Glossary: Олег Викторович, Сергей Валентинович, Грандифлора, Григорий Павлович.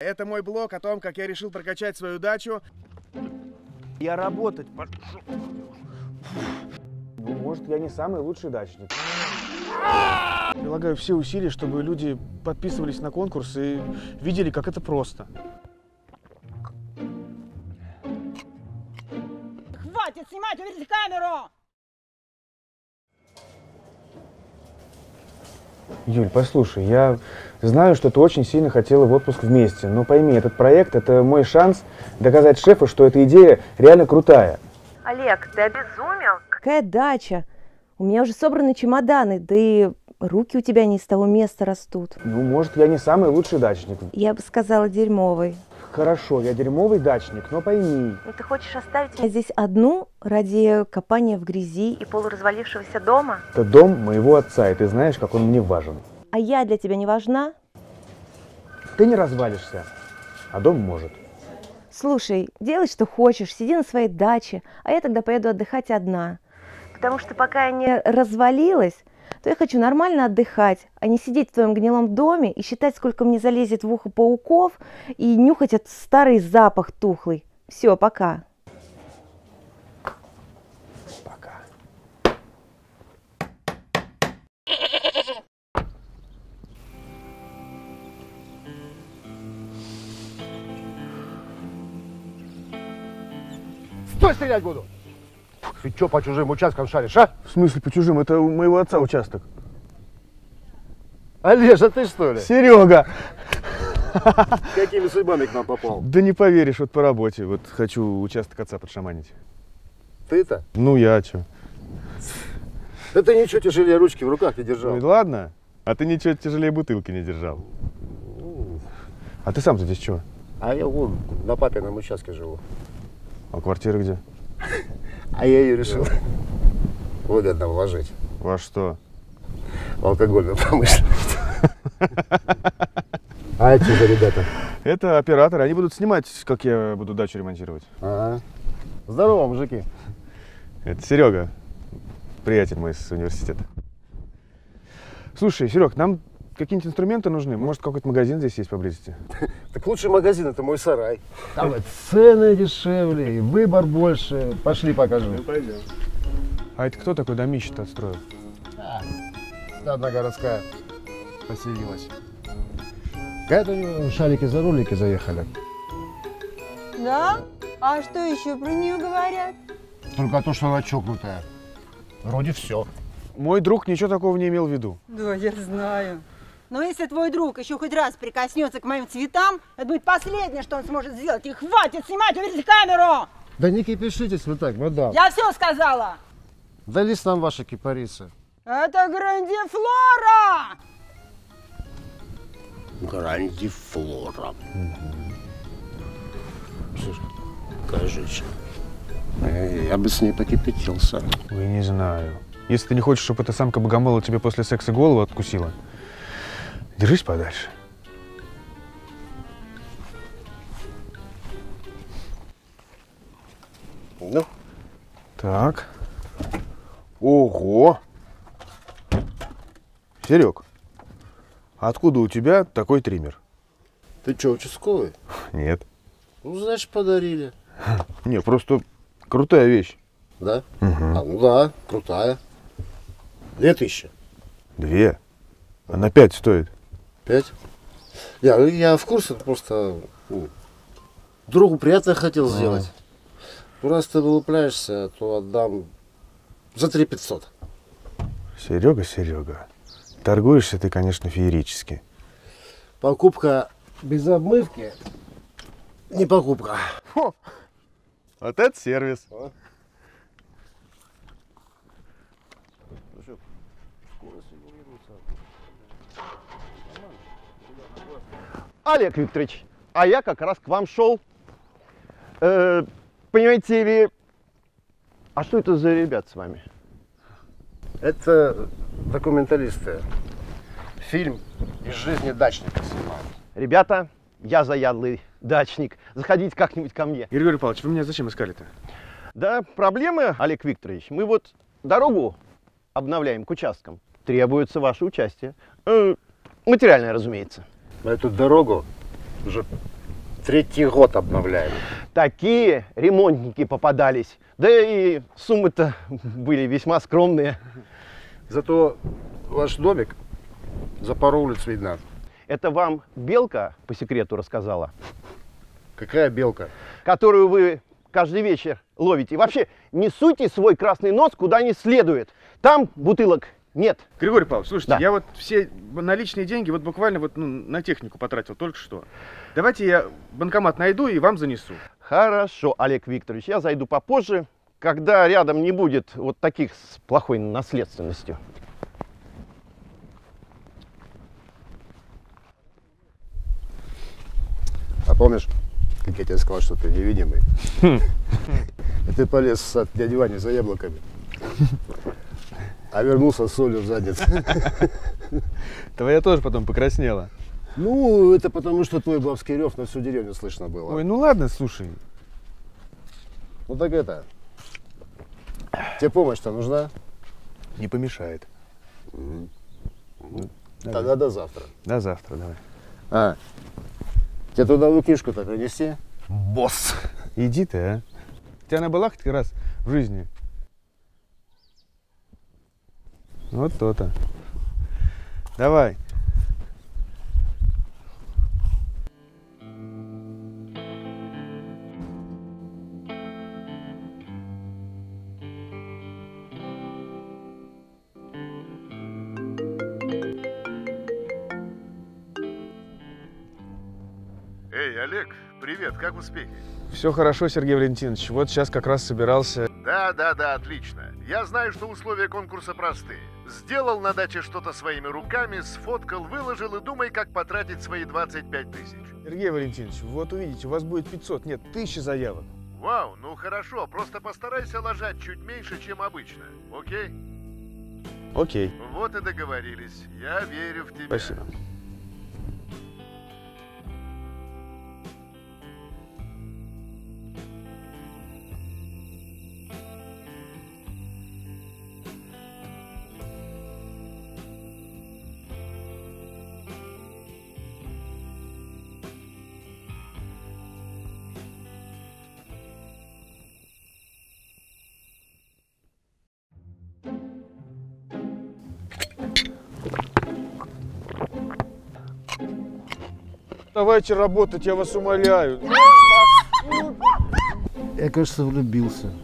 Это мой блог о том, как я решил прокачать свою дачу. Я работать пошел. Может, я не самый лучший дачник. Прилагаю все усилия, чтобы люди подписывались на конкурс и видели, как это просто. Хватит снимать, увидите камеру! Юль, послушай, я знаю, что ты очень сильно хотела в отпуск вместе, но пойми, этот проект – это мой шанс доказать шефу, что эта идея реально крутая. Олег, ты обезумел? Какая дача? У меня уже собраны чемоданы, да и руки у тебя не с того места растут. Ну, может, я не самый лучший дачник. Я бы сказала, дерьмовый. Хорошо, я дерьмовый дачник, но пойми. Ты хочешь оставить меня здесь одну ради копания в грязи и полуразвалившегося дома? Это дом моего отца, и ты знаешь, как он мне важен. А я для тебя не важна? Ты не развалишься, а дом может. Слушай, делай, что хочешь, сиди на своей даче, а я тогда поеду отдыхать одна. Потому что пока я не развалилась, то я хочу нормально отдыхать, а не сидеть в твоем гнилом доме и считать, сколько мне залезет в ухо пауков, и нюхать этот старый запах тухлый. Все, пока. Пока. Стой, стрелять буду! Ты что по чужим участкам шаришь, а? В смысле по чужим? Это у моего отца участок. Олежа, ты что ли? Серега! Какими судьбами к нам попал? Да не поверишь, вот по работе. Вот хочу участок отца подшаманить. Ты-то? Ну я, че? Да ты ничего тяжелее ручки в руках не держал. Ну ладно, а ты ничего тяжелее бутылки не держал. А ты сам-то здесь чего? А я вон на папином участке живу. А квартира где? А я ее решил выгодно вложить. Во что? В алкогольную промышленность. А это что за ребята? Это операторы. Они будут снимать, как я буду дачу ремонтировать. Ага. Здорово, мужики. Это Серега, приятель мой с университета. Слушай, Серег, нам какие-нибудь инструменты нужны? Может, какой-то магазин здесь есть поблизости? Так лучший магазин – это мой сарай. Там цены дешевле, и выбор больше. Пошли, покажу. Ну, пойдем. А это кто такой домище-то отстроил? Одна городская поселилась. Когда у него шарики за ролики заехали. Да? А что еще про нее говорят? Только то, что она чокнутая. Вроде все. Мой друг ничего такого не имел в виду. Да, я знаю. Но если твой друг еще хоть раз прикоснется к моим цветам, это будет последнее, что он сможет сделать. И хватит снимать, увидите камеру! Да не кипишитесь вы так, мадам. Я все сказала! Дались нам ваши кипарисы. Это грандифлора! Грандифлора. Слушай, кажется, я бы с ней покипятился. Ой, не знаю. Если ты не хочешь, чтобы эта самка богомола тебе после секса голову откусила, держись подальше. Ну. Так. Ого! Серег, откуда у тебя такой триммер? Ты что, участковый? Нет. Ну, значит, подарили. Не, просто крутая вещь. Да? Угу. А, ну да, крутая. 2000. 2? Она 5 стоит. 5? Я в курсе, просто другу приятно хотел сделать. Ну, раз ты вылупляешься, то отдам за 3500. Серега, Серега, торгуешься ты, конечно, феерически. Покупка без обмывки не покупка. Фу. Вот это сервис. Олег Викторович, а я как раз к вам шел. Понимаете ли, а что это за ребят с вами? Это документалисты. Фильм из жизни дачника снимают. Ребята, я заядлый дачник. Заходите как-нибудь ко мне. Григорий Павлович, вы меня зачем искали-то? Да, проблемы, Олег Викторович. Мы вот дорогу обновляем к участкам. Требуется ваше участие. Материальное, разумеется. На эту дорогу Уже третий год обновляем. Такие ремонтники попадались. Да и суммы-то были весьма скромные. Зато ваш домик за пару улиц видно. Это вам белка по секрету рассказала? Какая белка? Которую вы каждый вечер ловите. И вообще, не суйте свой красный нос куда не следует. Там бутылок нет. Григорий Павлович, слушайте, да. Я вот все наличные деньги вот буквально вот, на технику потратил только что. Давайте я банкомат найду и вам занесу. Хорошо, Олег Викторович, я зайду попозже, когда рядом не будет вот таких с плохой наследственностью. А помнишь, как я тебе сказал, что ты невидимый? И ты полез от дяди Вани за яблоками, а вернулся с солью в задницу. Твоя тоже потом покраснела. Ну, это потому, что твой бабский рев на всю деревню слышно было. Ой, ну ладно, слушай. Ну так это, тебе помощь-то нужна? Не помешает. Тогда до завтра. До завтра, давай. Тебе туда лукишку-то принести? Босс! Иди ты, а. У тебя она была хоть раз в жизни? Вот то-то. Давай. Привет, как успехи? Все хорошо, Сергей Валентинович. Вот сейчас как раз собирался... Да, отлично. Я знаю, что условия конкурса простые. Сделал на даче что-то своими руками, сфоткал, выложил и думай, как потратить свои 25 тысяч. Сергей Валентинович, вот увидите, у вас будет 500, нет, 1000 заявок. Вау, ну хорошо, просто постарайся ложать чуть меньше, чем обычно, окей? Окей. Вот и договорились. Я верю в тебя. Спасибо. Давайте работать, я вас умоляю. Я, кажется, влюбился.